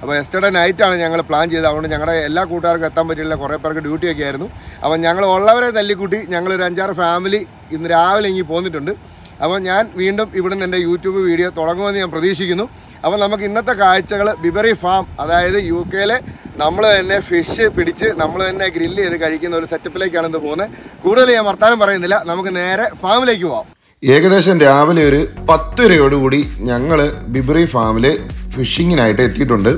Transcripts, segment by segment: അപ്പോൾ യെസ്റ്റർഡേ നൈറ്റാണ് ഞങ്ങൾ പ്ലാൻ ചെയ്തത്. അതുകൊണ്ട് ഞങ്ങളുടെ എല്ലാ കൂട്ടുകാർക്കും എത്താൻ പറ്റിയില്ല, കുറേ പേർക്ക് ഡ്യൂട്ടിയൊക്കെ ആയിരുന്നു. അപ്പോൾ ഞങ്ങൾ ഉള്ളവരെ തല്ലിക്കൂട്ടി ഞങ്ങളൊരു 5-6 ഫാമിലി ഇന്ന് രാവിലെ ഇങ്ങി പോന്നിട്ടുണ്ട്. അപ്പോൾ ഞാൻ വീണ്ടും ഇവിടുന്ന് എൻ്റെ യൂട്യൂബ് വീഡിയോ തുടങ്ങുമെന്ന് ഞാൻ പ്രതീക്ഷിക്കുന്നു. അപ്പോൾ നമുക്ക് ഇന്നത്തെ കാഴ്ചകൾ ബിബറി ഫാം, അതായത് UK നമ്മൾ തന്നെ ഫിഷ് പിടിച്ച് നമ്മൾ തന്നെ ഗ്രില്ല് ചെയ്ത് കഴിക്കുന്ന ഒരു സെറ്റപ്പിലേക്കാണ് ഇത് പോകുന്നത്. കൂടുതൽ ഞാൻ വർത്താനം പറയുന്നില്ല, നമുക്ക് നേരെ ഫാമിലേക്ക് പോവാം. ഏകദേശം രാവിലെ ഒരു 10:00 ഞങ്ങൾ ബിബറി ഫാമിൽ ഫിഷിങ്ങിനായിട്ട് എത്തിയിട്ടുണ്ട്.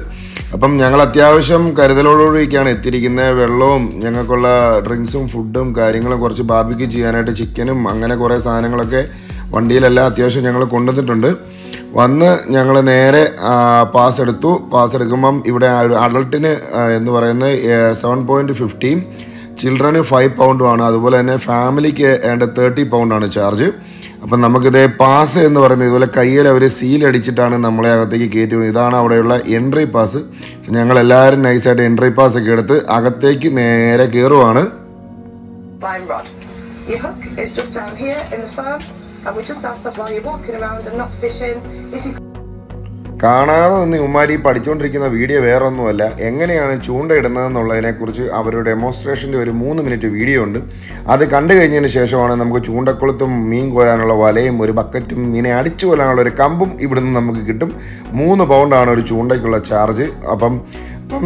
അപ്പം ഞങ്ങൾ അത്യാവശ്യം കരുതലോടുകൂടിയൊക്കെയാണ് എത്തിയിരിക്കുന്നത്. വെള്ളവും ഞങ്ങൾക്കുള്ള ഡ്രിങ്ക്സും ഫുഡും കാര്യങ്ങളും കുറച്ച് ബാർബിക്യൂ ചെയ്യാനായിട്ട് ചിക്കനും അങ്ങനെ കുറേ സാധനങ്ങളൊക്കെ വണ്ടിയിലെല്ലാം അത്യാവശ്യം ഞങ്ങൾ കൊണ്ടുവന്നിട്ടുണ്ട്. വന്ന് ഞങ്ങൾ നേരെ പാസ് എടുത്തു. പാസ് എടുക്കുമ്പം ഇവിടെ അഡൾട്ടിന് എന്ന് പറയുന്നത് 7.50, ചിൽഡ്രന് 5 പൗണ്ടുമാണ്. അതുപോലെ തന്നെ ഫാമിലിക്ക് ഏതാണ്ട് 30 പൗണ്ടാണ് ചാർജ്. അപ്പം നമുക്കിത് പാസ് എന്ന് പറയുന്നത് ഇതുപോലെ കയ്യിൽ അവർ സീലടിച്ചിട്ടാണ് നമ്മളെ അകത്തേക്ക് കയറ്റി വിടുന്നത്. ഇതാണ് അവിടെയുള്ള എൻട്രി പാസ്. ഞങ്ങളെല്ലാവരും നൈസായിട്ട് എൻട്രി പാസ് ഒക്കെ എടുത്ത് അകത്തേക്ക് നേരെ കയറുവാണ്. കാണാതെ നിന്ന് ഉമ്മാരി പഠിച്ചുകൊണ്ടിരിക്കുന്ന വീഡിയോ വേറൊന്നുമല്ല, എങ്ങനെയാണ് ചൂണ്ടയിടുന്നതെന്നുള്ളതിനെക്കുറിച്ച് അവരുടെ ഡെമോൺസ്ട്രേഷൻ്റെ ഒരു 3 മിനിറ്റ് വീഡിയോ ഉണ്ട്. അത് കണ്ടു കഴിഞ്ഞതിന് ശേഷമാണ് നമുക്ക് ചൂണ്ടക്കുളത്തും മീൻ കോരാനുള്ള വലയും ഒരു ബക്കറ്റും മീനെ അടിച്ചു കൊല്ലാനുള്ള ഒരു കമ്പും ഇവിടുന്ന് നമുക്ക് കിട്ടും. 3 പൗണ്ടാണ് ഒരു ചൂണ്ടയ്ക്കുള്ള ചാർജ്. അപ്പം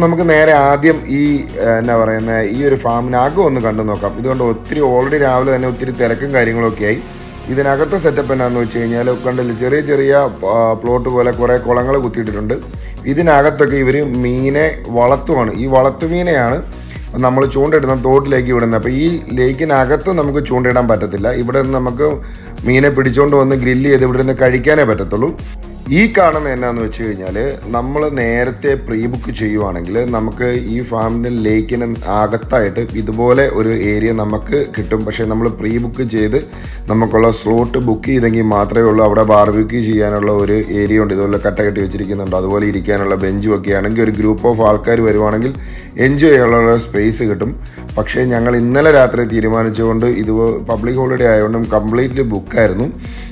നമുക്ക് നേരെ ആദ്യം ഈ ഒരു ഫാമിനകം ഒന്ന് കണ്ടു നോക്കാം. ഇതുകൊണ്ട് ഓൾറെഡി രാവിലെ തന്നെ ഒത്തിരി തിരക്കും കാര്യങ്ങളൊക്കെ ആയി. ഇതിനകത്തെ സെറ്റപ്പ് എന്നാന്ന് വെച്ച് കഴിഞ്ഞാൽ കണ്ടില്ല, ചെറിയ ചെറിയ പ്ലോട്ട് പോലെ കുറേ കുളങ്ങൾ കുത്തിയിട്ടിട്ടുണ്ട്. ഇതിനകത്തൊക്കെ ഇവർ മീനെ വളർത്തുവാണ്. ഈ വളർത്തു മീനെയാണ് നമ്മൾ ചൂണ്ടയിടുന്ന തോട്ടിലേക്ക് വിടുന്നത്. അപ്പോൾ ഈ ലേക്കിനകത്ത് നമുക്ക് ചൂണ്ടയിടാൻ പറ്റത്തില്ല. ഇവിടെ നിന്ന് നമുക്ക് മീനെ പിടിച്ചുകൊണ്ട് വന്ന് ഗ്രില്ല് ചെയ്ത് ഇവിടെ നിന്ന് കഴിക്കാനേ പറ്റത്തുള്ളൂ. ഈ കാണുന്നത് എന്നാന്ന് വെച്ച് കഴിഞ്ഞാൽ നമ്മൾ നേരത്തെ പ്രീ ബുക്ക് ചെയ്യുവാണെങ്കിൽ നമുക്ക് ഈ ഫാമിൻ്റെ ലേക്കിന് അകത്തായിട്ട് ഇതുപോലെ ഒരു ഏരിയ നമുക്ക് കിട്ടും. പക്ഷേ നമ്മൾ പ്രീ ബുക്ക് ചെയ്ത് നമുക്കുള്ള സ്ലോട്ട് ബുക്ക് ചെയ്തെങ്കിൽ മാത്രമേ ഉള്ളൂ. അവിടെ ബാർബിക്യൂ ചെയ്യാനുള്ള ഒരു ഏരിയ ഉണ്ട്, ഇതുപോലെ കട്ട കെട്ടി വെച്ചിരിക്കുന്നുണ്ട്. അതുപോലെ ഇരിക്കാനുള്ള ബെഞ്ചും ഒക്കെ ആണെങ്കിൽ ഒരു ഗ്രൂപ്പ് ഓഫ് ആൾക്കാർ വരുവാണെങ്കിൽ എൻജോയ് ചെയ്യാനുള്ള സ്പേസ് കിട്ടും. പക്ഷേ ഞങ്ങൾ ഇന്നലെ രാത്രി തീരുമാനിച്ചുകൊണ്ട് ഇത് പബ്ലിക് ഹോളിഡേ ആയതുകൊണ്ടും കംപ്ലീറ്റ്ലി ബുക്കായിരുന്നു.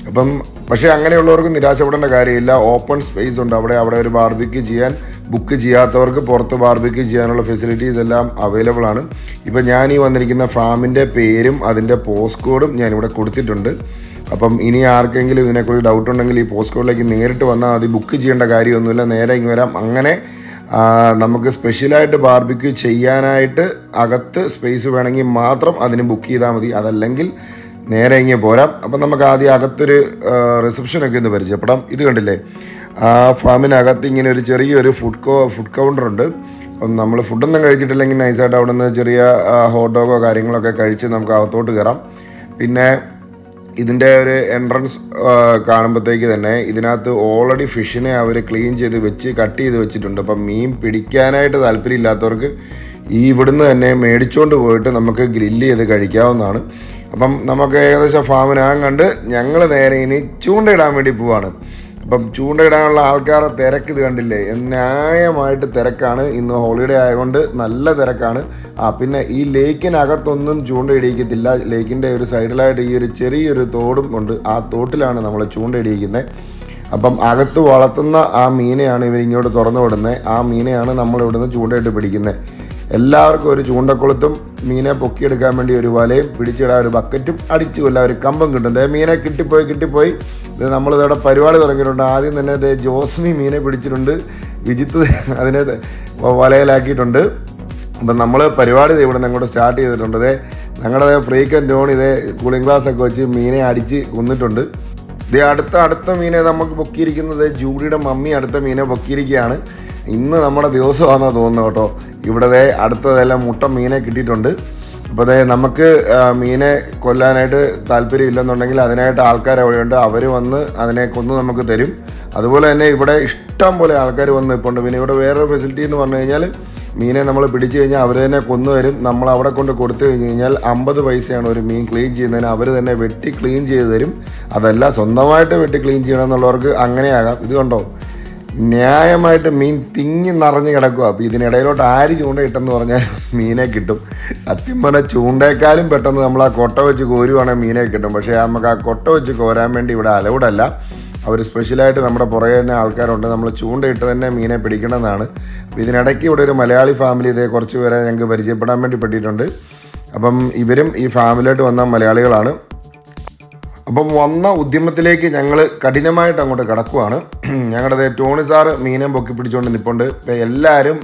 അപ്പം പക്ഷേ അങ്ങനെയുള്ളവർക്ക് നിരാശപ്പെടേണ്ട കാര്യമില്ല, ഓപ്പൺ സ്പേസ് ഉണ്ട്. അവിടെ ഒരു ബാർബിക്യൂ ചെയ്യാൻ ബുക്ക് ചെയ്യാത്തവർക്ക് പുറത്ത് ബാർബിക്യൂ ചെയ്യാനുള്ള ഫെസിലിറ്റീസ് എല്ലാം അവൈലബിൾ ആണ്. ഇപ്പം ഞാൻ ഈ വന്നിരിക്കുന്ന ഫാമിൻ്റെ പേരും അതിൻ്റെ പോസ്റ്റ് കോഡും ഞാനിവിടെ കൊടുത്തിട്ടുണ്ട്. അപ്പം ഇനി ആർക്കെങ്കിലും ഇതിനെക്കുറിച്ച് ഡൗട്ട് ഉണ്ടെങ്കിൽ ഈ പോസ്റ്റ് കോഡിലേക്ക് നേരിട്ട് വന്നാൽ അത് ബുക്ക് ചെയ്യേണ്ട കാര്യമൊന്നുമില്ല, നേരെ ഇങ്ങ് വരാം. അങ്ങനെ നമുക്ക് സ്പെഷ്യലായിട്ട് ബാർബിക്യൂ ചെയ്യാനായിട്ട് അകത്ത് സ്പേസ് വേണമെങ്കിൽ മാത്രം അതിന് ബുക്ക് ചെയ്താൽ മതി, അതല്ലെങ്കിൽ നേരെ ഇങ്ങനെ പോരാം. അപ്പം നമുക്ക് ആദ്യം അകത്തൊരു റിസപ്ഷനൊക്കെ ഒന്ന് പരിചയപ്പെടാം. ഇത് കണ്ടില്ലേ, ആ ഫാമിനകത്ത് ഇങ്ങനെ ഒരു ചെറിയൊരു ഫുഡ് കൗണ്ടറുണ്ട്. അപ്പം നമ്മൾ ഫുഡൊന്നും കഴിച്ചിട്ടില്ലെങ്കിൽ നൈസായിട്ട് അവിടെ നിന്ന് ചെറിയ ഹോട്ട് ഡോഗോ കാര്യങ്ങളൊക്കെ കഴിച്ച് നമുക്ക് അകത്തോട്ട് കയറാം. പിന്നെ ഇതിൻ്റെ ഒരു എൻട്രൻസ് കാണുമ്പോഴത്തേക്ക് തന്നെ ഇതിനകത്ത് ഓൾറെഡി ഫിഷിനെ അവർ ക്ലീൻ ചെയ്ത് വെച്ച് കട്ട് ചെയ്ത് വെച്ചിട്ടുണ്ട്. അപ്പം മീൻ പിടിക്കാനായിട്ട് താല്പര്യമില്ലാത്തവർക്ക് ഈ ഇവിടുന്ന് തന്നെ മേടിച്ചുകൊണ്ട് പോയിട്ട് നമുക്ക് ഗ്രില്ല് ചെയ്ത് കഴിക്കാവുന്നതാണ്. അപ്പം നമുക്ക് ഏകദേശം ഫാമിനകം കണ്ട് ഞങ്ങൾ നേരെ ഇനി ചൂണ്ടയിടാൻ വേണ്ടി പോവാണ്. അപ്പം ചൂണ്ടയിടാനുള്ള ആൾക്കാരെ തിരക്ക് ഇത് കണ്ടില്ലേ, ന്യായമായിട്ട് തിരക്കാണ്. ഇന്ന് ഹോളിഡേ ആയതുകൊണ്ട് നല്ല തിരക്കാണ്. പിന്നെ ഈ ലേക്കിനകത്തൊന്നും ചൂണ്ടയിടിക്കത്തില്ല. ലേക്കിൻ്റെ ഒരു സൈഡിലായിട്ട് ഈ ഒരു ചെറിയൊരു തോടും ഉണ്ട്, ആ തോട്ടിലാണ് നമ്മൾ ചൂണ്ടയിടിക്കുന്നത്. അപ്പം അകത്ത് വളർത്തുന്ന ആ മീനെയാണ് ഇവരിങ്ങോട്ട് തുറന്നു വിടുന്നത്. ആ മീനെയാണ് നമ്മളിവിടുന്ന് ചൂണ്ടയിട്ട് പിടിക്കുന്നത്. എല്ലാവർക്കും ഒരു ചൂണ്ടക്കുളത്തും മീനെ പൊക്കിയെടുക്കാൻ വേണ്ടി ഒരു വലയും പിടിച്ചിടാൻ ഒരു ബക്കറ്റും അടിച്ചു കൊല്ലാൻ ഒരു കമ്പം കിട്ടും. അതേ മീനെ കിട്ടിപ്പോയി ഇത് നമ്മളിതോടെ പരിപാടി തുടങ്ങിയിട്ടുണ്ട്. ആദ്യം തന്നെ അതേ ജോസ്മി മീനെ പിടിച്ചിട്ടുണ്ട്, വിജിത്ത് അതിനെ വലയിലാക്കിയിട്ടുണ്ട്. അപ്പം നമ്മൾ പരിപാടി ഇവിടെ നിന്ന് അങ്ങോട്ട് സ്റ്റാർട്ട് ചെയ്തിട്ടുണ്ട്. അതേ ഞങ്ങളുടെ ഫ്രീക്കൻ ടോൺ ഇതേ കൂളിംഗ് ഗ്ലാസ്സൊക്കെ വെച്ച് മീനെ അടിച്ച് കൊന്നിട്ടുണ്ട്. ഇതേ അടുത്ത മീനെ നമുക്ക് പൊക്കിയിരിക്കുന്നത് ജൂഡിയുടെ മമ്മി അടുത്ത മീനെ പൊക്കിയിരിക്കുകയാണ്. ഇന്ന് നമ്മുടെ ദിവസമാണെന്ന് തോന്നുന്നു കേട്ടോ. ഇവിടെ അടുത്തതെല്ലാം മുട്ട മീനെ കിട്ടിയിട്ടുണ്ട്. അപ്പോൾ നമുക്ക് മീനെ കൊല്ലാനായിട്ട് താല്പര്യം ഇല്ലെന്നുണ്ടെങ്കിൽ അതിനായിട്ട് ആൾക്കാർ അവിടെയുണ്ട്, അവർ വന്ന് അതിനെ കൊന്ന് നമുക്ക് തരും. അതുപോലെ തന്നെ ഇവിടെ ഇഷ്ടം പോലെ ആൾക്കാർ വന്ന് ഇപ്പോൾ ഉണ്ട്. പിന്നെ ഇവിടെ വേറൊരു ഫെസിലിറ്റി എന്ന് പറഞ്ഞു കഴിഞ്ഞാൽ മീനെ നമ്മൾ പിടിച്ചു കഴിഞ്ഞാൽ അവർ തന്നെ കൊന്നുതരും. നമ്മൾ അവിടെ കൊണ്ട് കൊടുത്തു കഴിഞ്ഞ് കഴിഞ്ഞാൽ 50 പൈസയാണ് ഒരു മീൻ ക്ലീൻ ചെയ്യുന്നതിന്. അവർ തന്നെ വെട്ടി ക്ലീൻ ചെയ്ത് തരും. അതല്ല സ്വന്തമായിട്ട് വെട്ടി ക്ലീൻ ചെയ്യണമെന്നുള്ളവർക്ക് അങ്ങനെയാകാം. ഇത് കണ്ടോ, ന്യായമായിട്ട് മീൻ തിങ്ങി നിറഞ്ഞ് കിടക്കുക. അപ്പോൾ ഇതിനിടയിലോട്ട് ആര് ചൂണ്ടയിട്ടെന്ന് പറഞ്ഞാൽ മീനെ കിട്ടും. സത്യം പറഞ്ഞാൽ ചൂണ്ടയെക്കാളും പെട്ടെന്ന് നമ്മൾ ആ കൊട്ട വെച്ച് കോരുവാണെങ്കിൽ മീനെ കിട്ടും. പക്ഷേ നമുക്ക് ആ കൊട്ട വെച്ച് കോരാൻ വേണ്ടി ഇവിടെ അലൗഡല്ല. അവർ സ്പെഷ്യലായിട്ട് നമ്മുടെ പുറകെ തന്നെ ആൾക്കാരുണ്ട്. നമ്മൾ ചൂണ്ടയിട്ട് തന്നെ മീനെ പിടിക്കണമെന്നാണ്. അപ്പോൾ ഇതിനിടയ്ക്ക് ഇവിടെ ഒരു മലയാളി ഫാമിലി ഇതേ കുറച്ച് പേരെ ഞങ്ങൾക്ക് പരിചയപ്പെടാൻ വേണ്ടി പെട്ടിട്ടുണ്ട്. അപ്പം ഇവരും ഈ ഫാമിലിയായിട്ട് വന്ന മലയാളികളാണ്. അപ്പം വന്ന ഉദ്യമത്തിലേക്ക് ഞങ്ങൾ കഠിനമായിട്ട് അങ്ങോട്ട് കിടക്കുവാണ്. ഞങ്ങളുടെ ടോണി സാറ് മീനെ പൊക്കി പിടിച്ചുകൊണ്ട് നിൽപ്പുണ്ട്. ഇപ്പം എല്ലാവരും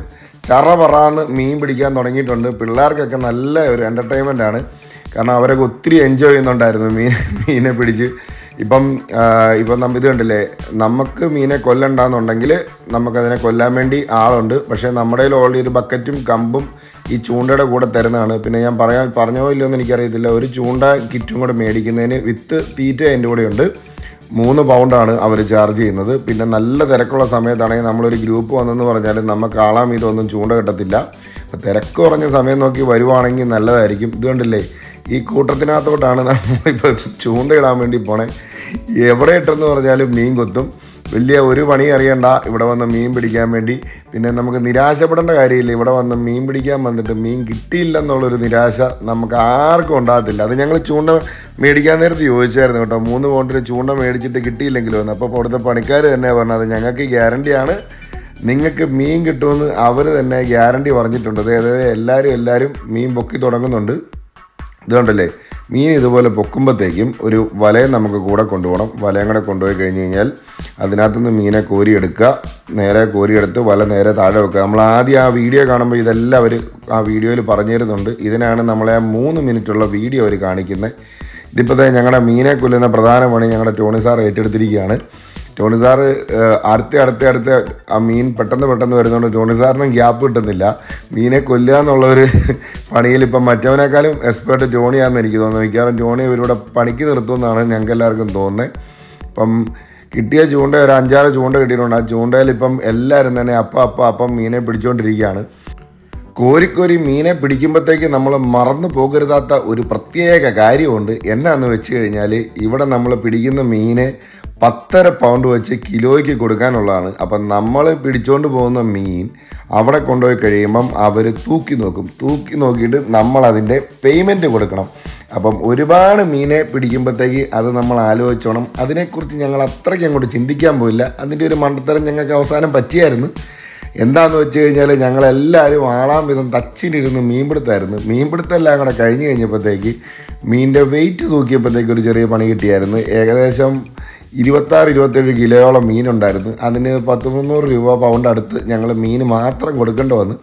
ചറപറാന്ന് മീൻ പിടിക്കാൻ തുടങ്ങിയിട്ടുണ്ട്. പിള്ളേർക്കൊക്കെ നല്ല ഒരു എൻ്റർടൈൻമെൻറ്റാണ്. കാരണം അവരൊക്കെ ഒത്തിരി എൻജോയ് ചെയ്യുന്നുണ്ടായിരുന്നു മീനെ പിടിച്ച്. ഇപ്പം ഇത് കണ്ടില്ലേ, നമുക്ക് മീനെ കൊല്ലണ്ടെന്നുണ്ടെങ്കിൽ നമുക്കതിനെ കൊല്ലാൻ വേണ്ടി ആളുണ്ട്. പക്ഷേ നമ്മുടെ കയ്യിൽ ഓൾറെഡി ഒരു ബക്കറ്റും കമ്പും ഈ ചൂണ്ടയുടെ കൂടെ തരുന്നതാണ്. പിന്നെ ഞാൻ പറഞ്ഞോ ഇല്ലയോ എന്ന് എനിക്കറിയത്തില്ല, ഒരു ചൂണ്ട കിറ്റും കൂടെ മേടിക്കുന്നതിന് വിത്ത് തീറ്റ എൻ്റെ കൂടെയുണ്ട്. 3 പൗണ്ടാണ് അവർ ചാർജ് ചെയ്യുന്നത്. പിന്നെ നല്ല തിരക്കുള്ള സമയത്താണെങ്കിൽ നമ്മളൊരു ഗ്രൂപ്പ് വന്നെന്ന് പറഞ്ഞാൽ നമുക്ക് ആളാം ഇതൊന്നും ചൂണ്ട കിട്ടത്തില്ല. അപ്പോൾ തിരക്ക് കുറഞ്ഞ സമയം നോക്കി വരുവാണെങ്കിൽ നല്ലതായിരിക്കും. ഇത് കണ്ടില്ലേ, ഈ കൂട്ടത്തിനകത്തോട്ടാണ് നമ്മളിപ്പോൾ ചൂണ്ടയിടാൻ വേണ്ടി പോണേ. എവിടെ ഇട്ടെന്ന് പറഞ്ഞാലും മീൻ കൊത്തും. വലിയ ഒരു പണി അറിയണ്ട ഇവിടെ വന്ന് മീൻ പിടിക്കാൻ വേണ്ടി. പിന്നെ നമുക്ക് നിരാശപ്പെടേണ്ട കാര്യമില്ല. ഇവിടെ വന്ന് മീൻ പിടിക്കാൻ വന്നിട്ട് മീൻ കിട്ടിയില്ലെന്നുള്ളൊരു നിരാശ നമുക്ക് ആർക്കും ഉണ്ടാകത്തില്ല. അത് ഞങ്ങൾ ചൂണ്ട മേടിക്കാൻ നേരത്ത് ചോദിച്ചായിരുന്നു കേട്ടോ, 3 പൗണ്ടിന് ചൂണ്ട മേടിച്ചിട്ട് കിട്ടിയില്ലെങ്കിലോ എന്ന്. അപ്പോൾ അവിടുത്തെ പണിക്കാർ തന്നെ പറഞ്ഞത് ഞങ്ങൾക്ക് ഗ്യാരണ്ടിയാണ്, നിങ്ങൾക്ക് മീൻ കിട്ടുമെന്ന് അവർ തന്നെ ഗ്യാരണ്ടി പറഞ്ഞിട്ടുണ്ട്. അതായത് എല്ലാവരും മീൻ പൊക്കി തുടങ്ങുന്നുണ്ട്. ഇതുകൊണ്ടല്ലേ മീൻ ഇതുപോലെ പൊക്കുമ്പോഴത്തേക്കും ഒരു വലയം നമുക്ക് കൂടെ കൊണ്ടുപോകണം. വലയം കൂടെ കൊണ്ടുപോയി കഴിഞ്ഞ് കഴിഞ്ഞാൽ അതിനകത്തുനിന്ന് മീനെ കോരിയെടുക്കുക. നേരെ കോരിയെടുത്ത് വല നേരെ താഴെ വെക്കുക. നമ്മൾ ആദ്യം ആ വീഡിയോ കാണുമ്പോൾ ഇതെല്ലാം അവർ ആ വീഡിയോയിൽ പറഞ്ഞു തരുന്നുണ്ട്. ഇതിനാണ് നമ്മളെ ആ 3 മിനിറ്റുള്ള വീഡിയോ അവർ കാണിക്കുന്നത്. ഇതിപ്പോഴത്തെ ഞങ്ങളുടെ മീനെ കൊല്ലുന്ന പ്രധാന പണി ഞങ്ങളുടെ ടോണി സാർ ഏറ്റെടുത്തിരിക്കുകയാണ്. ടോണി സാറ് അടുത്ത ആ മീൻ പെട്ടെന്ന് വരുന്നതുകൊണ്ട് ടോണി സാറിനും ഗ്യാപ്പ് കിട്ടുന്നില്ല. മീനെ കൊല്ലുക എന്നുള്ളൊരു പണിയിൽ ഇപ്പം മറ്റവനേക്കാളും എക്സ്പേർട്ട് ടോണിയാണെന്ന് എനിക്ക് തോന്നുന്നു. മിക്കവാറും ടോണി ഇവരിവിടെ പണിക്ക് നിർത്തുമെന്നാണ് ഞങ്ങൾക്ക് എല്ലാവർക്കും തോന്നുന്നത്. ഇപ്പം കിട്ടിയ ചൂണ്ട ഒരു 5-6 ചൂണ്ട കിട്ടിയിട്ടുണ്ട്. ആ ചൂണ്ടയിൽ ഇപ്പം എല്ലാവരും തന്നെ അപ്പം മീനെ പിടിച്ചുകൊണ്ടിരിക്കുകയാണ്. കോരിക്കോരി മീനെ പിടിക്കുമ്പോഴത്തേക്ക് നമ്മൾ മറന്നു പോകരുതാത്ത ഒരു പ്രത്യേക കാര്യമുണ്ട്. എന്നാന്ന് വെച്ച് കഴിഞ്ഞാൽ ഇവിടെ നമ്മൾ പിടിക്കുന്ന മീനെ 10.5 പൗണ്ട് വെച്ച് കിലോയ്ക്ക് കൊടുക്കാനുള്ളതാണ്. അപ്പം നമ്മൾ പിടിച്ചുകൊണ്ട് പോകുന്ന മീൻ അവിടെ കൊണ്ടുപോയി കഴിയുമ്പം അവർ തൂക്കി നോക്കും. തൂക്കി നോക്കിയിട്ട് നമ്മളതിൻ്റെ പേയ്മെൻറ്റ് കൊടുക്കണം. അപ്പം ഒരുപാട് മീനെ പിടിക്കുമ്പോഴത്തേക്ക് അത് നമ്മൾ ആലോചിച്ചോണം. അതിനെക്കുറിച്ച് ഞങ്ങൾ അത്രയ്ക്ക് അങ്ങോട്ട് ചിന്തിക്കാൻ പോയില്ല. അതിൻ്റെ ഒരു മണ്ടത്തരം ഞങ്ങൾക്ക് അവസാനം പറ്റിയായിരുന്നു. എന്താണെന്ന് വെച്ച് കഴിഞ്ഞാൽ ഞങ്ങളെല്ലാവരും ആളാം വിധം തച്ചിലിരുന്ന് മീൻപിടുത്തായിരുന്നു. മീൻപിടുത്തെല്ലാം കൂടെ കഴിഞ്ഞ് കഴിഞ്ഞപ്പോഴത്തേക്ക് മീനിൻ്റെ വെയിറ്റ് തൂക്കിയപ്പോഴത്തേക്ക് ഒരു ചെറിയ പണി കിട്ടിയായിരുന്നു. ഏകദേശം 26-27 കിലോയോളം മീനുണ്ടായിരുന്നു. അതിന് 100-300 രൂപ പൗണ്ട് അടുത്ത് ഞങ്ങൾ മീൻ മാത്രം കൊടുക്കേണ്ടി വന്നു.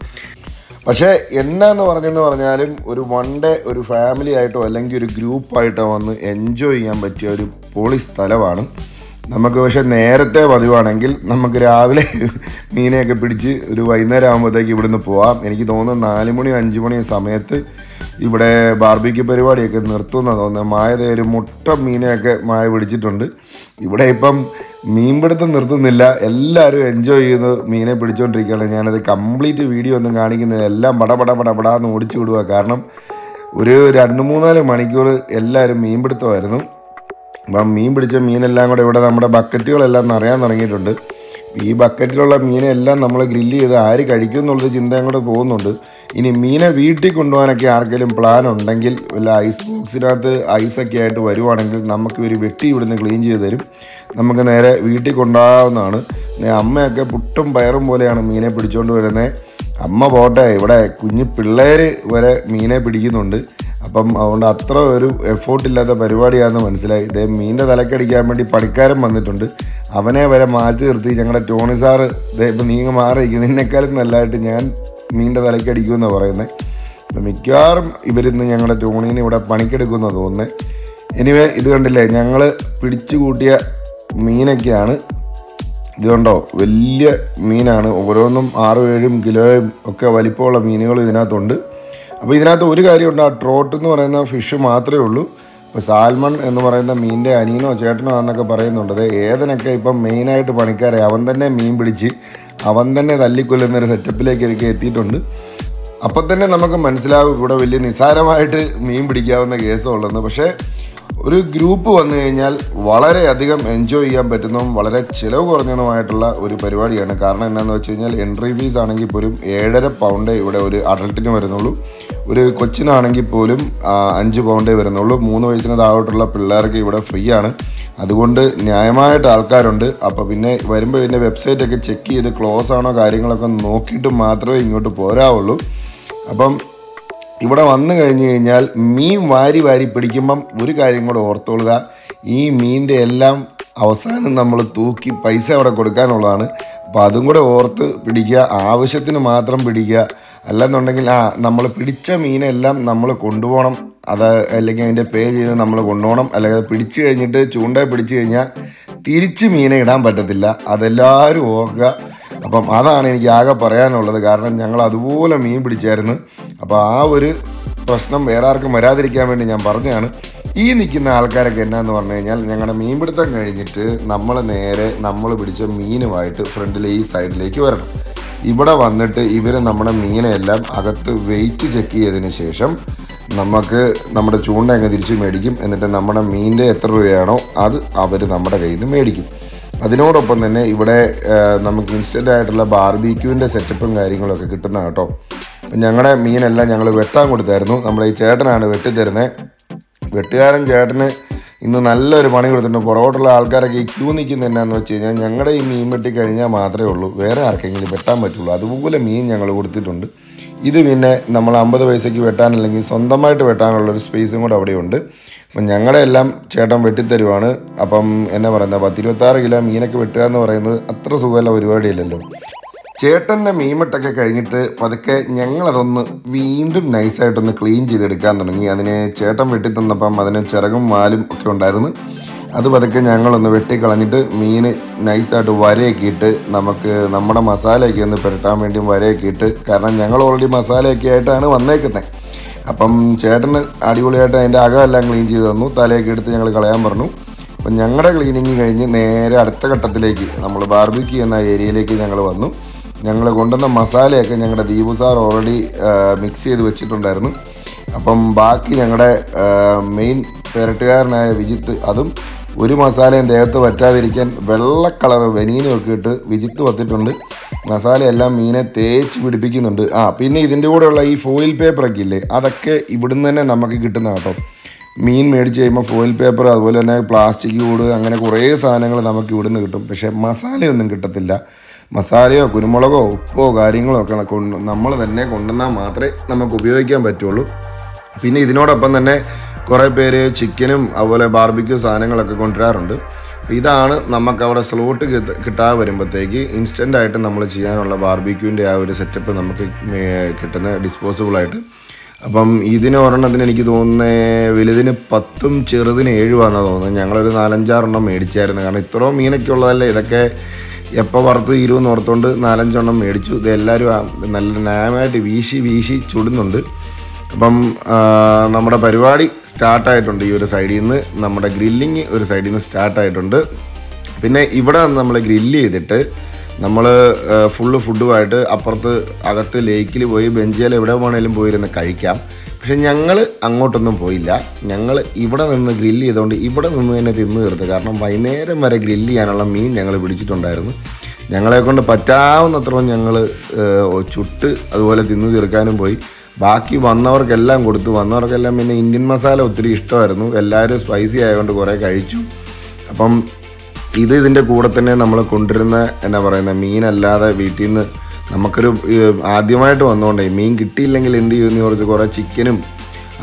പക്ഷേ എന്നാന്ന് പറഞ്ഞാലും ഒരു വൺ ഡേ ഒരു ഫാമിലി ആയിട്ടോ അല്ലെങ്കിൽ ഒരു ഗ്രൂപ്പായിട്ടോ വന്ന് എൻജോയ് ചെയ്യാൻ പറ്റിയ ഒരു പൊളി സ്ഥലമാണ് നമുക്ക്. പക്ഷേ നേരത്തെ പതിവാണെങ്കിൽ നമുക്ക് രാവിലെ മീനെയൊക്കെ പിടിച്ച് ഒരു വൈകുന്നേരം ആകുമ്പോഴത്തേക്ക് ഇവിടുന്ന് പോവാം. എനിക്ക് തോന്നുന്നു 4 മണി 5 മണി സമയത്ത് ഇവിടെ ബാർബിക്യൂ പരിപാടിയൊക്കെ നിർത്തുമെന്നാണ് തോന്നുന്നത്. മായതേ ഒരു മുട്ട മീനെയൊക്കെ മായ പിടിച്ചിട്ടുണ്ട്. ഇവിടെ ഇപ്പം മീൻപിടുത്തം നിർത്തുന്നില്ല, എല്ലാവരും എൻജോയ് ചെയ്ത് മീനെ പിടിച്ചുകൊണ്ടിരിക്കുകയാണ്. ഞാനത് കംപ്ലീറ്റ് വീഡിയോ ഒന്നും കാണിക്കുന്നില്ല, എല്ലാം പടപടാന്ന് ഓടിച്ചു വിടുക. കാരണം ഒരു 2-3-4 മണിക്കൂർ എല്ലാവരും മീൻപിടുത്തമായിരുന്നു. അപ്പം മീൻ പിടിച്ച മീനെല്ലാം കൂടെ ഇവിടെ നമ്മുടെ ബക്കറ്റുകളെല്ലാം നിറയാൻ തുടങ്ങിയിട്ടുണ്ട്. ഈ ബക്കറ്റിലുള്ള മീനെല്ലാം നമ്മൾ ഗ്രില്ല് ചെയ്ത് ആര് കഴിക്കും എന്നുള്ളൊരു ചിന്തയും കൂടെ പോകുന്നുണ്ട്. ഇനി മീനെ വീട്ടിൽ കൊണ്ടുപോകാനൊക്കെ ആർക്കെങ്കിലും പ്ലാൻ ഉണ്ടെങ്കിൽ വല്ല ഐസ് ബോക്സിനകത്ത് ഐസൊക്കെ ആയിട്ട് വരുവാണെങ്കിൽ നമുക്ക് ഒരു വെട്ടി ഇവിടുന്ന് ക്ലീൻ ചെയ്ത് തരും. നമുക്ക് നേരെ വീട്ടിൽ കൊണ്ടുപോകാവുന്നതാണ്. അമ്മയൊക്കെ പുട്ടും പയറും പോലെയാണ് മീനെ പിടിച്ചുകൊണ്ട് വരുന്നത്. അമ്മ പോട്ടെ, ഇവിടെ കുഞ്ഞു പിള്ളേർ വരെ മീനെ പിടിക്കുന്നുണ്ട്. അപ്പം അതുകൊണ്ട് അത്ര ഒരു എഫേർട്ടില്ലാത്ത പരിപാടിയാണെന്ന് മനസ്സിലായി. ഇതേ മീനിൻ്റെ തലക്കടിക്കാൻ വേണ്ടി പണിക്കാരൻ വന്നിട്ടുണ്ട്. അവനെ വരെ മാറ്റി നിർത്തി ഞങ്ങളുടെ ടോണി സാറ് ഇപ്പം നീങ്ങ് മാറിയിരിക്കും, നിന്നെക്കാളും നല്ലതായിട്ട് ഞാൻ മീനിൻ്റെ തലക്കടിക്കുമെന്നാണ് പറയുന്നത്. അപ്പം മിക്കവാറും ഇവരിന്ന് ഞങ്ങളുടെ ടോണീനെ ഇവിടെ പണിക്കെടുക്കുമെന്നാണ് തോന്നുന്നത്. എനിവേ ഇത് കണ്ടില്ലേ, ഞങ്ങൾ പിടിച്ചു കൂട്ടിയ മീനൊക്കെയാണ്. ഇതുകൊണ്ടോ വലിയ മീനാണ്, ഓരോന്നും 6-7 കിലോയും ഒക്കെ വലിപ്പമുള്ള മീനുകൾ ഇതിനകത്തുണ്ട്. അപ്പോൾ ഇതിനകത്ത് ഒരു കാര്യമുണ്ട്, ആ ട്രോട്ട് എന്ന് പറയുന്ന ഫിഷ് മാത്രമേ ഉള്ളൂ. ഇപ്പോൾ സാൽമൺ എന്ന് പറയുന്ന മീനിൻ്റെ അനിയനോ ചേട്ടനോ എന്നൊക്കെ പറയുന്നുണ്ട്. ഏതനൊക്കെ ഇപ്പം മെയിനായിട്ട് പണിക്കാരെ അവൻ തന്നെ മീൻ പിടിച്ച് അവൻ തന്നെ തല്ലിക്കൊല്ലുന്ന ഒരു സെറ്റപ്പിലേക്കൊക്കെ എത്തിയിട്ടുണ്ട്. അപ്പം തന്നെ നമുക്ക് മനസ്സിലാവും ഇവിടെ വലിയ നിസ്സാരമായിട്ട് മീൻ പിടിക്കാവുന്ന കേസുള്ളതെന്ന്. പക്ഷേ ഒരു ഗ്രൂപ്പ് വന്നു കഴിഞ്ഞാൽ വളരെയധികം എൻജോയ് ചെയ്യാൻ പറ്റുന്നതും വളരെ ചിലവ് കുറഞ്ഞതുമായിട്ടുള്ള ഒരു പരിപാടിയാണ്. കാരണം എന്താണെന്ന് വെച്ച് കഴിഞ്ഞാൽ എൻട്രി ഫീസ് ആണെങ്കിൽ പോലും 7.5 പൗണ്ടേ ഇവിടെ ഒരു അഡൾട്ടിന് വരുന്നുള്ളൂ. ഒരു കൊച്ചിനാണെങ്കിൽ പോലും 5 പൗണ്ടേ വരുന്നുള്ളൂ. 3 വയസ്സിന് താഴോട്ടുള്ള പിള്ളേർക്ക് ഇവിടെ ഫ്രീ ആണ്. അതുകൊണ്ട് ന്യായമായിട്ട് ആൾക്കാരുണ്ട്. അപ്പോൾ പിന്നെ വരുമ്പോൾ ഇതിൻ്റെ വെബ്സൈറ്റൊക്കെ ചെക്ക് ചെയ്ത് ക്ലോസ് ആണോ കാര്യങ്ങളൊക്കെ നോക്കിയിട്ട് മാത്രമേ ഇങ്ങോട്ട് പോരാവുള്ളൂ. അപ്പം ഇവിടെ വന്നു കഴിഞ്ഞ് കഴിഞ്ഞാൽ മീൻ വാരി വാരി പിടിക്കുമ്പം ഒരു കാര്യം കൂടെ ഓർത്തുകൊള്ളുക, ഈ മീനിൻ്റെ എല്ലാം അവസാനം നമ്മൾ തൂക്കി പൈസ അവിടെ കൊടുക്കാനുള്ളതാണ്. അപ്പോൾ അതും കൂടെ ഓർത്ത് പിടിക്കുക, ആവശ്യത്തിന് മാത്രം പിടിക്കുക. അല്ലെന്നുണ്ടെങ്കിൽ നമ്മൾ പിടിച്ച മീനെല്ലാം നമ്മൾ കൊണ്ടുപോകണം, അത് അല്ലെങ്കിൽ അതിൻ്റെ പേ ചെയ്ത് നമ്മൾ കൊണ്ടുപോകണം. അല്ലെങ്കിൽ അത് പിടിച്ചു കഴിഞ്ഞിട്ട് ചൂണ്ടയിൽ പിടിച്ചു കഴിഞ്ഞാൽ തിരിച്ച് മീനെ ഇടാൻ പറ്റത്തില്ല. അതെല്ലാവരും ഓർക്കുക. അപ്പം അതാണ് എനിക്ക് ആകെ പറയാനുള്ളത്. കാരണം ഞങ്ങൾ അതുപോലെ മീൻ പിടിച്ചായിരുന്നു. അപ്പോൾ ആ ഒരു പ്രശ്നം വേറെ ആർക്കും വരാതിരിക്കാൻ വേണ്ടി ഞാൻ പറഞ്ഞതാണ്. ഈ നിൽക്കുന്ന ആൾക്കാരൊക്കെ എന്നാന്ന് പറഞ്ഞു കഴിഞ്ഞാൽ ഞങ്ങളുടെ മീൻപിടുത്തം കഴിഞ്ഞിട്ട് നമ്മൾ നേരെ നമ്മൾ പിടിച്ച മീനുമായിട്ട് ഫ്രണ്ടിലെ ഈ സൈഡിലേക്ക് വരണം. ഇവിടെ വന്നിട്ട് ഇവർ നമ്മുടെ മീനെല്ലാം അകത്ത് വെയിറ്റ് ചെക്ക് ചെയ്തതിന് ശേഷം നമുക്ക് നമ്മുടെ ചൂണ്ട അങ്ങ് തിരിച്ച് മേടിക്കും. എന്നിട്ട് നമ്മുടെ മീനിൻ്റെ എത്ര രൂപയാണോ അത് അവർ നമ്മുടെ കയ്യിൽ നിന്ന് മേടിക്കും. അതിനോടൊപ്പം തന്നെ ഇവിടെ നമുക്ക് ഇൻസ്റ്റൻ്റ് ആയിട്ടുള്ള ബാർബിക്യൂവിൻ്റെ സെറ്റപ്പും കാര്യങ്ങളൊക്കെ കിട്ടുന്ന കേട്ടോ. ഞങ്ങളുടെ മീനെല്ലാം ഞങ്ങൾ വെട്ടാൻ കൊടുത്തായിരുന്നു. നമ്മുടെ ഈ ചേട്ടനാണ് വെട്ടിത്തരുന്നത്. വെട്ടുകാരൻ ചേട്ടന് ഇന്ന് നല്ലൊരു പണി കൊടുത്തിട്ടുണ്ട്. പുറകോട്ടുള്ള ആൾക്കാരൊക്കെ ഈ ക്യൂ നിൽക്കുന്ന എന്നാന്ന് വെച്ച് കഴിഞ്ഞാൽ ഞങ്ങളുടെ ഈ മീൻ വെട്ടി കഴിഞ്ഞാൽ മാത്രമേ ഉള്ളൂ, വേറെ ആർക്കെങ്കിലും വെട്ടാൻ പറ്റുള്ളൂ. അതുപോലെ മീൻ ഞങ്ങൾ കൊടുത്തിട്ടുണ്ട്. ഇത് പിന്നെ നമ്മൾ 50 പൈസയ്ക്ക് വെട്ടാൻ അല്ലെങ്കിൽ സ്വന്തമായിട്ട് വെട്ടാനുള്ളൊരു സ്പേസും കൂടെ അവിടെയുണ്ട്. അപ്പം ഞങ്ങളുടെ എല്ലാം ചേട്ടൻ വെട്ടിത്തരുവാണ്. അപ്പം എന്നാ പറയുന്നത്, 26 കിലോ മീനൊക്കെ വെട്ടുക എന്ന് പറയുന്നത് അത്ര സുഖമല്ല പരിപാടിയില്ലല്ലോ. ചേട്ടൻ്റെ മീൻവെട്ടൊക്കെ കഴിഞ്ഞിട്ട് പതുക്കെ ഞങ്ങളതൊന്ന് വീണ്ടും നൈസായിട്ടൊന്ന് ക്ലീൻ ചെയ്തെടുക്കാൻ തുടങ്ങി. അതിനെ ചേട്ടൻ വെട്ടിത്തന്നപ്പം അതിന് ചിറകും വാലും ഒക്കെ ഉണ്ടായിരുന്നു. അത് പതുക്കെ ഞങ്ങളൊന്ന് വെട്ടിക്കളഞ്ഞിട്ട് മീൻ നൈസായിട്ട് വരയൊക്കെ ഇട്ട് നമുക്ക് നമ്മുടെ മസാലയൊക്കെ ഒന്ന് പുരട്ടാൻ വേണ്ടി വരയൊക്കെ ഇട്ട്, കാരണം ഞങ്ങൾ ഓൾറെഡി മസാലയൊക്കെ ആയിട്ടാണ് വന്നേക്കുന്നത്. അപ്പം ചേട്ടന് അടിപൊളിയായിട്ട് അതിൻ്റെ അകമെല്ലാം ക്ലീൻ ചെയ്ത് തന്നു. തലയൊക്കെ എടുത്ത് ഞങ്ങൾ കളയാൻ പറഞ്ഞു. അപ്പം ഞങ്ങളുടെ ക്ലീനിങ് കഴിഞ്ഞ് നേരെ അടുത്ത ഘട്ടത്തിലേക്ക് നമ്മൾ ബാർബിക്യൂ എന്ന ഏരിയയിലേക്ക് ഞങ്ങൾ വന്നു. ഞങ്ങൾ കൊണ്ടുവന്ന മസാലയൊക്കെ ഞങ്ങളുടെ ദീപു സാർ ഓൾറെഡി മിക്സ് ചെയ്ത് വെച്ചിട്ടുണ്ടായിരുന്നു. അപ്പം ബാക്കി ഞങ്ങളുടെ മെയിൻ പെരട്ടുകാരനായ വിജിത്ത്, അതും ഒരു മസാലയും ദേഹത്ത് പറ്റാതിരിക്കാൻ വെള്ള കളർ വെനീനും ഒക്കെ ഇട്ട് വിജിത്ത് വത്തിട്ടുണ്ട്. മസാലയെല്ലാം മീനെ തേച്ച് പിടിപ്പിക്കുന്നുണ്ട്. പിന്നെ ഇതിൻ്റെ കൂടെയുള്ള ഈ ഫോയിൽ പേപ്പറൊക്കെ ഇല്ലേ, അതൊക്കെ ഇവിടുന്ന് തന്നെ നമുക്ക് കിട്ടുന്ന കേട്ടോ. മീൻ മേടിച്ച് കഴിയുമ്പോൾ ഫോയിൽ പേപ്പർ അതുപോലെ തന്നെ പ്ലാസ്റ്റിക് കൂട് അങ്ങനെ കുറേ സാധനങ്ങൾ നമുക്ക് ഇവിടുന്ന് കിട്ടും. പക്ഷേ മസാലയൊന്നും കിട്ടത്തില്ല. മസാലയോ കുരുമുളകോ ഉപ്പോ കാര്യങ്ങളോ ഒക്കെ നമ്മൾ തന്നെ കൊണ്ടുവന്നാൽ മാത്രമേ നമുക്ക് ഉപയോഗിക്കാൻ പറ്റുള്ളൂ. പിന്നെ ഇതിനോടൊപ്പം തന്നെ കുറേ പേര് ചിക്കനും അതുപോലെ ബാർബിക്യൂ സാധനങ്ങളൊക്കെ കൊണ്ടുവരാറുണ്ട്. ഇതാണ് നമുക്കവിടെ സ്ലോട്ട് കിട്ടാതെ വരുമ്പോഴത്തേക്ക് ഇൻസ്റ്റൻ്റായിട്ട് നമ്മൾ ചെയ്യാനുള്ള ബാർബിക്യൂവിൻ്റെ ആ ഒരു സെറ്റപ്പ് നമുക്ക് കിട്ടുന്ന ഡിസ്പോസിബിളായിട്ട്. അപ്പം ഇതിന് ഒരെണ്ണത്തിന് എനിക്ക് തോന്നുന്നത് വലുതിന് 10ഉം ചെറുതിന് 7ഉമാണെന്ന് തോന്നുന്നത്. ഞങ്ങളൊരു 4-5 6 എണ്ണം മേടിച്ചായിരുന്നു. കാരണം ഇത്രയും മീനൊക്കെ ഉള്ളതല്ലേ, ഇതൊക്കെ എപ്പോൾ വറുത്ത് ഇരുന്ന് ഓർത്തുകൊണ്ട് 4-5 എണ്ണം മേടിച്ചു. ഇതെല്ലാവരും നല്ല ന്യായമായിട്ട് വീശി വീശി ചുടുന്നുണ്ട്. അപ്പം നമ്മുടെ പരിപാടി സ്റ്റാർട്ടായിട്ടുണ്ട്. ഈ ഒരു സൈഡിൽ നിന്ന് നമ്മുടെ ഗ്രില്ലിങ് ഒരു സൈഡിൽ നിന്ന് സ്റ്റാർട്ടായിട്ടുണ്ട്. പിന്നെ ഇവിടെ നമ്മൾ ഗ്രില്ല് ചെയ്തിട്ട് നമ്മൾ ഫുള്ള് ഫുഡുമായിട്ട് അപ്പുറത്ത് അകത്ത് ലേക്കിൽ പോയി ബെഞ്ചിൽ എവിടെ വേണമെങ്കിലും പോയിരുന്ന് കഴിക്കാം. പക്ഷെ ഞങ്ങൾ അങ്ങോട്ടൊന്നും പോയില്ല. ഞങ്ങൾ ഇവിടെ നിന്ന് ഗ്രില്ല് ചെയ്തുകൊണ്ട് ഇവിടെ നിന്ന് തന്നെ തിന്ന് തീർത്ത്. കാരണം വൈകുന്നേരം വരെ ഗ്രില്ല് ചെയ്യാനുള്ള മീൻ ഞങ്ങൾ പിടിച്ചിട്ടുണ്ടായിരുന്നു. ഞങ്ങളെക്കൊണ്ട് പറ്റാവുന്നത്രയും ഞങ്ങൾ ചുട്ട് അതുപോലെ തിന്ന് തീർക്കാനും പോയി. ബാക്കി വന്നവർക്കെല്ലാം കൊടുത്തു. വന്നവർക്കെല്ലാം പിന്നെ ഇന്ത്യൻ മസാല ഒത്തിരി ഇഷ്ടമായിരുന്നു. എല്ലാവരും സ്പൈസി ആയതുകൊണ്ട് കുറേ കഴിച്ചു. അപ്പം ഇതിൻ്റെ കൂടെ തന്നെ നമ്മൾ കൊണ്ടുവരുന്ന എന്നാ പറയുന്നത് മീനല്ലാതെ വീട്ടിൽ നിന്ന് നമുക്കൊരു ആദ്യമായിട്ട് വന്നുകൊണ്ടേ മീൻ കിട്ടിയില്ലെങ്കിൽ എന്ത് ചെയ്യുമെന്ന് കുറച്ച് കുറേ ചിക്കനും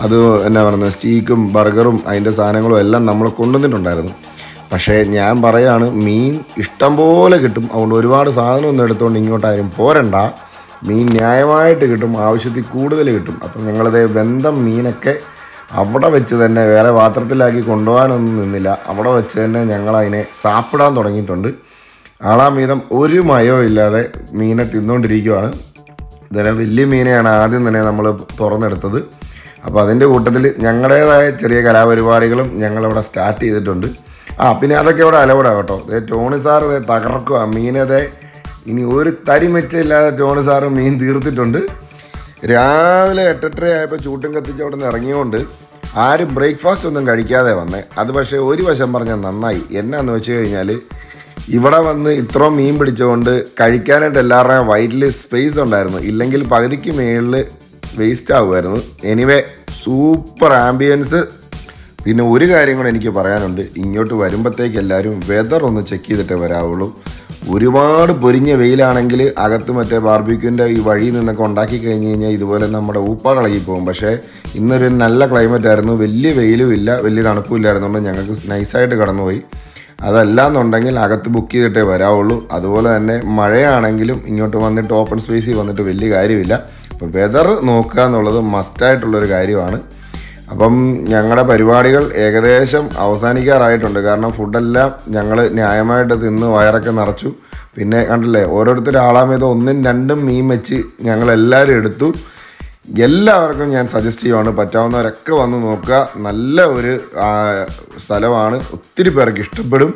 അത് എന്നാ പറയുന്നത് സ്റ്റീക്കും ബർഗറും അതിൻ്റെ സാധനങ്ങളും എല്ലാം നമ്മൾ കൊണ്ടുവന്നിട്ടുണ്ടായിരുന്നു. പക്ഷേ ഞാൻ പറയുകയാണ്, മീൻ ഇഷ്ടം പോലെ കിട്ടും. അതുകൊണ്ട് ഒരുപാട് സാധനമൊന്നും എടുത്തുകൊണ്ട് ഇങ്ങോട്ടാരും പോരണ്ട. മീൻ ന്യായമായിട്ട് കിട്ടും, ആവശ്യത്തിൽ കൂടുതൽ കിട്ടും. അപ്പം ഞങ്ങളത് വെന്തം മീനൊക്കെ അവിടെ വെച്ച് തന്നെ വേറെ പാത്രത്തിലാക്കി കൊണ്ടുപോകാനൊന്നും നിന്നില്ല. അവിടെ വെച്ച് തന്നെ ഞങ്ങളതിനെ സാപ്പിടാൻ തുടങ്ങിയിട്ടുണ്ട്. ആളാമീതം ഒരു മയോ ഇല്ലാതെ മീനെ തിന്നുകൊണ്ടിരിക്കുകയാണ്. ഇതന്നെ വലിയ മീനെയാണ് ആദ്യം തന്നെ നമ്മൾ തുറന്നെടുത്തത്. അപ്പോൾ അതിൻ്റെ കൂട്ടത്തിൽ ഞങ്ങളുടേതായ ചെറിയ കലാപരിപാടികളും ഞങ്ങളവിടെ സ്റ്റാർട്ട് ചെയ്തിട്ടുണ്ട്. പിന്നെ അതൊക്കെ ഇവിടെ അലവടാകട്ടോ. ടോണി സാർ തകർക്കുക മീനതേ ഇനി ഒരു തരിമറ്റയില്ലാതെ ജോണ് സാറ് മീൻ തീർത്തിട്ടുണ്ട്. രാവിലെ 8:30 ആയപ്പോൾ ചൂട്ടും കത്തിച്ച് അവിടെ നിന്ന് ഇറങ്ങിയോണ്ട് ആരും ബ്രേക്ക്ഫാസ്റ്റ് ഒന്നും കഴിക്കാതെ വന്നേ. അത് പക്ഷേ ഒരു വശം പറഞ്ഞാൽ നന്നായി. എന്നാന്ന് വെച്ച് കഴിഞ്ഞാൽ ഇവിടെ വന്ന് ഇത്രയും മീൻ പിടിച്ചുകൊണ്ട് കഴിക്കാനായിട്ട് എല്ലാവരുടെയും വയറ്റിൽ സ്പേസ് ഉണ്ടായിരുന്നു, ഇല്ലെങ്കിൽ പകുതിക്ക് മേളിൽ വേസ്റ്റ് ആകുമായിരുന്നു. Anyway super ambience. പിന്നെ ഒരു കാര്യം കൂടെ എനിക്ക് പറയാനുണ്ട്, ഇങ്ങോട്ട് വരുമ്പോഴത്തേക്ക് എല്ലാവരും വെതർ ഒന്ന് ചെക്ക് ചെയ്തിട്ടേ വരാവുള്ളൂ. ഒരുപാട് പൊരിഞ്ഞ വെയിലാണെങ്കിൽ അകത്ത് മറ്റേ ബാർബിക്യൂൻ്റെ ഈ വഴിയിൽ നിന്നൊക്കെ ഉണ്ടാക്കി കഴിഞ്ഞ് കഴിഞ്ഞാൽ ഇതുപോലെ നമ്മുടെ ഊപ്പാട് ഇളകി പോകും. പക്ഷേ ഇന്നൊരു നല്ല ക്ലൈമറ്റ് ആയിരുന്നു, വലിയ വെയിലും ഇല്ല വലിയ തണുപ്പും ഇല്ലായിരുന്നുകൊണ്ട് ഞങ്ങൾക്ക് നൈസായിട്ട് കടന്നുപോയി. അതല്ലാന്നുണ്ടെങ്കിൽ അകത്ത് ബുക്ക് ചെയ്തിട്ടേ വരാവുള്ളൂ. അതുപോലെ തന്നെ മഴയാണെങ്കിലും ഇങ്ങോട്ട് വന്നിട്ട് ഓപ്പൺ സ്പേസിൽ വന്നിട്ട് വലിയ കാര്യമില്ല. അപ്പോൾ വെതർ നോക്കുക എന്നുള്ളത് മസ്റ്റായിട്ടുള്ളൊരു കാര്യമാണ്. അപ്പം ഞങ്ങളുടെ പരിപാടികൾ ഏകദേശം അവസാനിക്കാറായിട്ടുണ്ട്, കാരണം ഫുഡെല്ലാം ഞങ്ങൾ ന്യായമായിട്ട് തിന്ന് വയറൊക്കെ നിറച്ചു. പിന്നെ കണ്ടില്ലേ ഓരോരുത്തർ ആളാമേതോ 1-2 മീൻ വെച്ച് ഞങ്ങളെല്ലാവരും എടുത്തു. എല്ലാവർക്കും ഞാൻ സജസ്റ്റ് ചെയ്യുവാണ്, പറ്റാവുന്നവരൊക്കെ വന്ന് നോക്കുക. നല്ല ഒരു സ്ഥലമാണ്, ഒത്തിരി പേർക്ക് ഇഷ്ടപ്പെടും.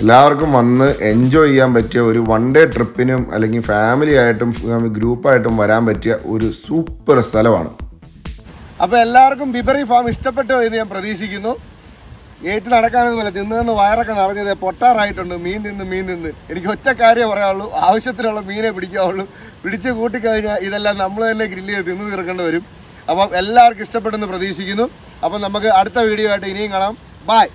എല്ലാവർക്കും വന്ന് എൻജോയ് ചെയ്യാൻ പറ്റിയ ഒരു 1-ഡേ ട്രിപ്പിനും അല്ലെങ്കിൽ ഫാമിലി ആയിട്ടും ഗ്രൂപ്പായിട്ടും വരാൻ പറ്റിയ ഒരു സൂപ്പർ സ്ഥലമാണ്. അപ്പോൾ എല്ലാവർക്കും ബിബറി ഫാം ഇഷ്ടപ്പെട്ടോ എന്ന് ഞാൻ പ്രതീക്ഷിക്കുന്നു. ഏറ്റ് നടക്കാനൊന്നുമില്ല, തിന്നുനിന്ന് വയറൊക്കെ നിറഞ്ഞത് പൊട്ടാറായിട്ടുണ്ട്. മീൻ തിന്ന് എനിക്ക് ഒറ്റ കാര്യമേ പറയാനുള്ളൂ, ആവശ്യത്തിനുള്ള മീനെ പിടിക്കാവുള്ളൂ. പിടിച്ച് കൂട്ടിക്കഴിഞ്ഞാൽ ഇതെല്ലാം നമ്മൾ തന്നെ ഗ്രില്ല് ചെയ്ത് തിന്ന് തീർക്കേണ്ടി വരും. അപ്പം എല്ലാവർക്കും ഇഷ്ടപ്പെടുമെന്ന് പ്രതീക്ഷിക്കുന്നു. അപ്പം നമുക്ക് അടുത്ത വീഡിയോ ആയിട്ട് ഇനിയും കാണാം. ബൈ.